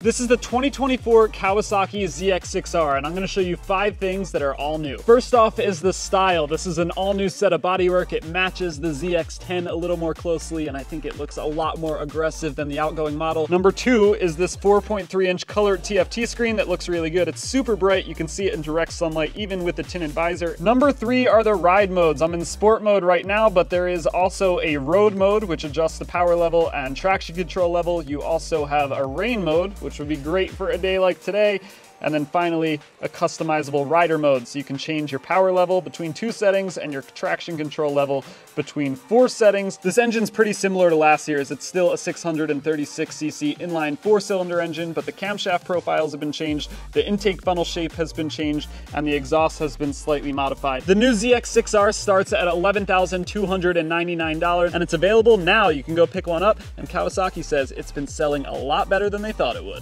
This is the 2024 Kawasaki ZX-6R, and I'm going to show you 5 things that are all new. First off is the style. This is an all new set of bodywork. It matches the ZX10 a little more closely, and I think it looks a lot more aggressive than the outgoing model. Number 2 is this 4.3-inch color TFT screen that looks really good. It's super bright. You can see it in direct sunlight, even with the tinted visor. Number 3 are the ride modes. I'm in sport mode right now, but there is also a road mode, which adjusts the power level and traction control level. You also have a rain mode, which would be great for a day like today. And then finally, a customizable rider mode. So you can change your power level between 2 settings and your traction control level between 4 settings. This engine's pretty similar to last year's. It's still a 636cc inline 4-cylinder engine, but the camshaft profiles have been changed, the intake funnel shape has been changed, and the exhaust has been slightly modified. The new ZX6R starts at $11,299, and it's available now. You can go pick one up, and Kawasaki says it's been selling a lot better than they thought it would.